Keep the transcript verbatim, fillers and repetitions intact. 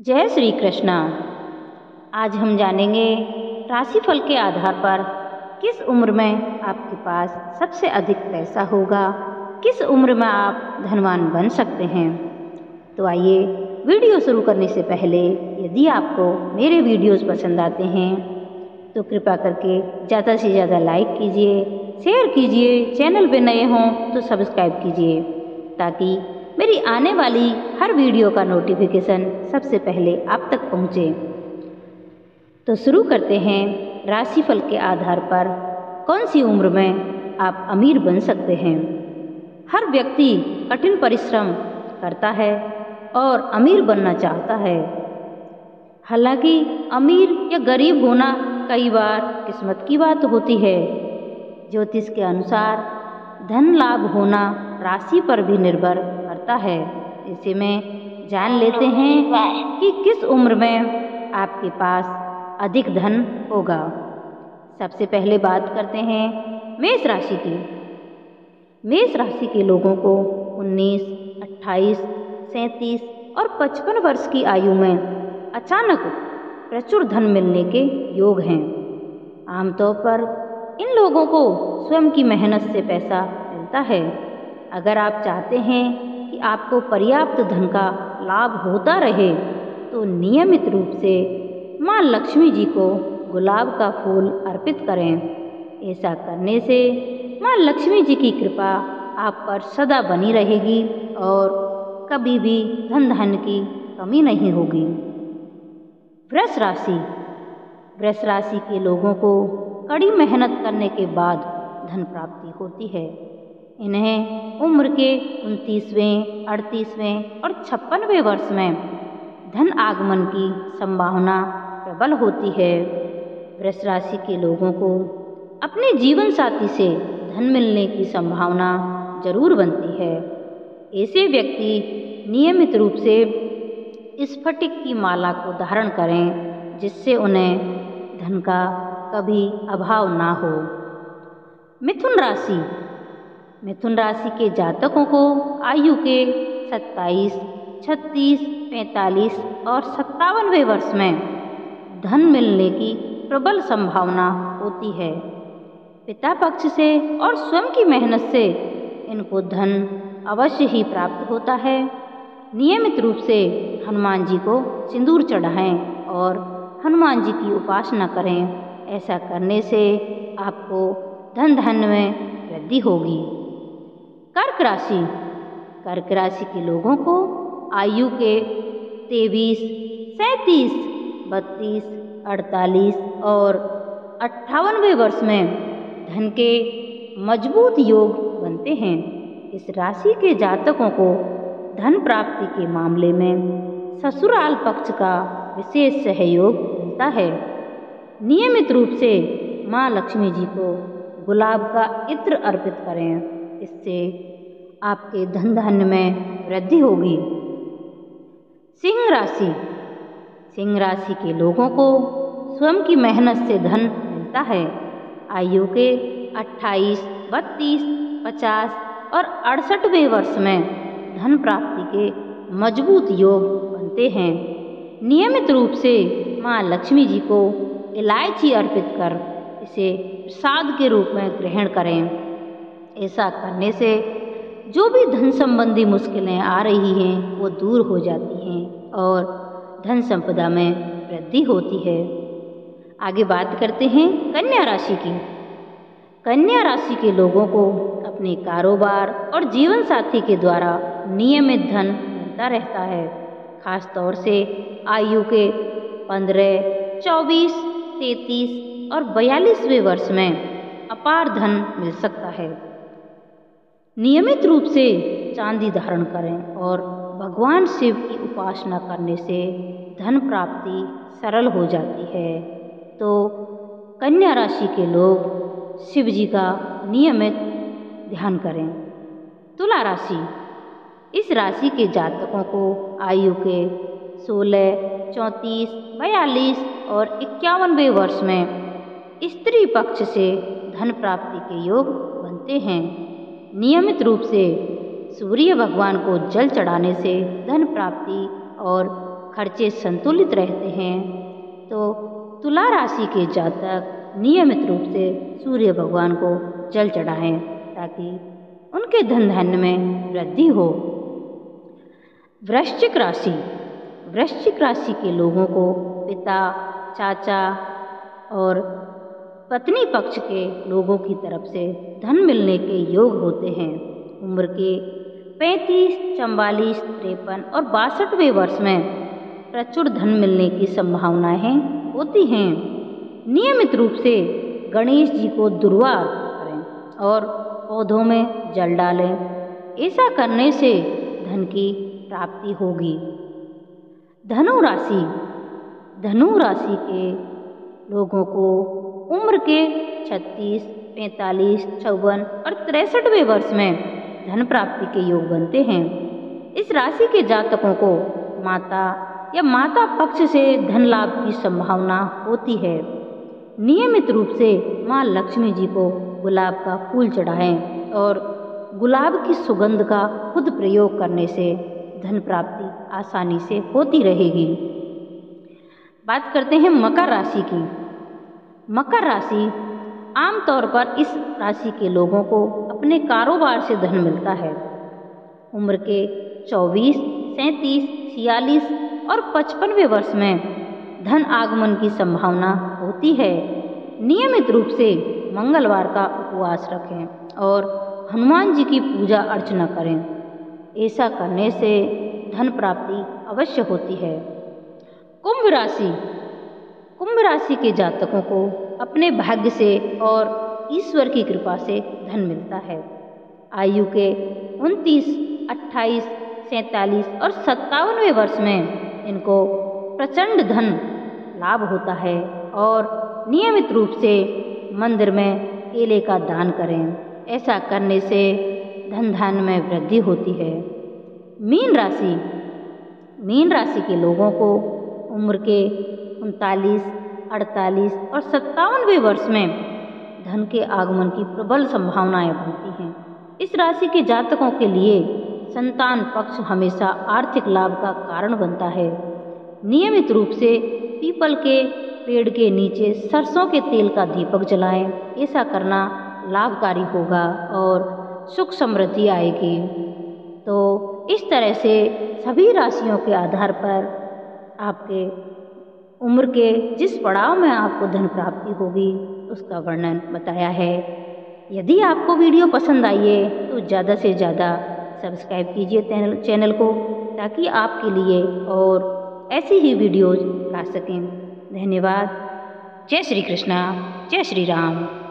जय श्री कृष्ण। आज हम जानेंगे राशिफल के आधार पर किस उम्र में आपके पास सबसे अधिक पैसा होगा, किस उम्र में आप धनवान बन सकते हैं। तो आइए वीडियो शुरू करने से पहले यदि आपको मेरे वीडियोस पसंद आते हैं तो कृपा करके ज़्यादा से ज़्यादा लाइक कीजिए, शेयर कीजिए, चैनल पर नए हों तो सब्सक्राइब कीजिए ताकि मेरी आने वाली हर वीडियो का नोटिफिकेशन सबसे पहले आप तक पहुँचे। तो शुरू करते हैं राशिफल के आधार पर कौन सी उम्र में आप अमीर बन सकते हैं। हर व्यक्ति कठिन परिश्रम करता है और अमीर बनना चाहता है। हालांकि अमीर या गरीब होना कई बार किस्मत की बात होती है। ज्योतिष के अनुसार धन लाभ होना राशि पर भी निर्भर करता है। इसी में जान लेते हैं कि किस उम्र में आपके पास अधिक धन होगा। सबसे पहले बात करते हैं मेष राशि की। मेष राशि के लोगों को उन्नीस, अट्ठाईस, सैंतीस और पचपन वर्ष की आयु में अचानक प्रचुर धन मिलने के योग हैं। आमतौर पर इन लोगों को स्वयं की मेहनत से पैसा मिलता है। अगर आप चाहते हैं कि आपको पर्याप्त धन का लाभ होता रहे तो नियमित रूप से माँ लक्ष्मी जी को गुलाब का फूल अर्पित करें। ऐसा करने से माँ लक्ष्मी जी की कृपा आप पर सदा बनी रहेगी और कभी भी धन धन की कमी नहीं होगी। वृष राशि। वृष राशि के लोगों को कड़ी मेहनत करने के बाद धन प्राप्ति होती है। इन्हें उम्र के उनतीसवें, अड़तीसवें और छप्पनवें वर्ष में धन आगमन की संभावना प्रबल होती है। वृष राशि के लोगों को अपने जीवन साथी से धन मिलने की संभावना जरूर बनती है। ऐसे व्यक्ति नियमित रूप से स्फटिक की माला को धारण करें जिससे उन्हें धन का कभी अभाव ना हो। मिथुन राशि। मिथुन राशि के जातकों को आयु के सत्ताईस, छत्तीस, पैंतालीस और सत्तावनवें वर्ष में धन मिलने की प्रबल संभावना होती है। पिता पक्ष से और स्वयं की मेहनत से इनको धन अवश्य ही प्राप्त होता है। नियमित रूप से हनुमान जी को सिंदूर चढ़ाएं और हनुमान जी की उपासना करें। ऐसा करने से आपको धन धन में वृद्धि होगी। कर्क राशि। कर्क राशि के लोगों को आयु के तेईस, सैंतीस, बत्तीस, अड़तालीस और अट्ठावनवे वर्ष में धन के मजबूत योग बनते हैं। इस राशि के जातकों को धन प्राप्ति के मामले में ससुराल पक्ष का विशेष सहयोग मिलता है। नियमित रूप से माँ लक्ष्मी जी को गुलाब का इत्र अर्पित करें, इससे आपके धन धन में वृद्धि होगी। सिंह राशि। सिंह राशि के लोगों को स्वयं की मेहनत से धन मिलता है। आयु के अट्ठाईस, बत्तीस, पचास और अड़सठवें वर्ष में धन प्राप्ति के मजबूत योग बनते हैं। नियमित रूप से माँ लक्ष्मी जी को इलायची अर्पित कर इसे प्रसाद के रूप में ग्रहण करें। ऐसा करने से जो भी धन संबंधी मुश्किलें आ रही हैं वो दूर हो जाती हैं और धन संपदा में वृद्धि होती है। आगे बात करते हैं कन्या राशि की। कन्या राशि के लोगों को अपने कारोबार और जीवन साथी के द्वारा नियमित धन मिलता रहता है। खास तौर से आयु के पंद्रह, चौबीस, तैंतीस और बयालीसवें वर्ष में अपार धन मिल सकता है। नियमित रूप से चांदी धारण करें और भगवान शिव की उपासना करने से धन प्राप्ति सरल हो जाती है। तो कन्या राशि के लोग शिव जी का नियमित ध्यान करें। तुला राशि। इस राशि के जातकों को आयु के सोलह, चौंतीस, बयालीस और इक्यावनवे वर्ष में स्त्री पक्ष से धन प्राप्ति के योग बनते हैं। नियमित रूप से सूर्य भगवान को जल चढ़ाने से धन प्राप्ति और खर्चे संतुलित रहते हैं तो तुला राशि के जातक नियमित रूप से सूर्य भगवान को जल चढ़ाएं ताकि उनके धन धान्य में वृद्धि हो। वृश्चिक राशि, वृश्चिक राशि के लोगों को पिता, चाचा और पत्नी पक्ष के लोगों की तरफ से धन मिलने के योग होते हैं। उम्र के पैंतीस, चौवालीस, तिरपन और बासठवें वर्ष में प्रचुर धन मिलने की संभावनाएं होती हैं। नियमित रूप से गणेश जी को दुर्वा अर्पित करें और पौधों में जल डालें, ऐसा करने से धन की प्राप्ति होगी। धनु राशि, धनु राशि के लोगों को उम्र के छत्तीस, पैंतालीस, चौवन और तिरसठवें वर्ष में धन प्राप्ति के योग बनते हैं। इस राशि के जातकों को माता या माता पक्ष से धन लाभ की संभावना होती है। नियमित रूप से मां लक्ष्मी जी को गुलाब का फूल चढ़ाएं और गुलाब की सुगंध का खुद प्रयोग करने से धन प्राप्ति आसानी से होती रहेगी। बात करते हैं मकर राशि की। मकर राशि, आमतौर पर इस राशि के लोगों को अपने कारोबार से धन मिलता है। उम्र के चौबीस, सैंतीस, छियालीस और पचपनवें वर्ष में धन आगमन की संभावना होती है। नियमित रूप से मंगलवार का उपवास रखें और हनुमान जी की पूजा अर्चना करें, ऐसा करने से धन प्राप्ति अवश्य होती है। कुंभ राशि, कुंभ राशि के जातकों को अपने भाग्य से और ईश्वर की कृपा से धन मिलता है। आयु के उनतीस, अट्ठाईस, सैंतालीस और सत्तावनवें वर्ष में इनको प्रचंड धन लाभ होता है और नियमित रूप से मंदिर में केले का दान करें, ऐसा करने से धन धान्य में वृद्धि होती है। मीन राशि, मीन राशि के लोगों को उम्र के उनतालीस, अड़तालीस और सत्तावनवें वर्ष में धन के आगमन की प्रबल संभावनाएं बनती हैं। इस राशि के जातकों के लिए संतान पक्ष हमेशा आर्थिक लाभ का कारण बनता है। नियमित रूप से पीपल के पेड़ के नीचे सरसों के तेल का दीपक जलाएं, ऐसा करना लाभकारी होगा और सुख समृद्धि आएगी। तो इस तरह से सभी राशियों के आधार पर आपके उम्र के जिस पड़ाव में आपको धन प्राप्ति होगी उसका वर्णन बताया है। यदि आपको वीडियो पसंद आई है तो ज़्यादा से ज़्यादा सब्सक्राइब कीजिए चैनल को, ताकि आपके लिए और ऐसी ही वीडियोज ला सकें। धन्यवाद। जय श्री कृष्णा, जय श्री राम।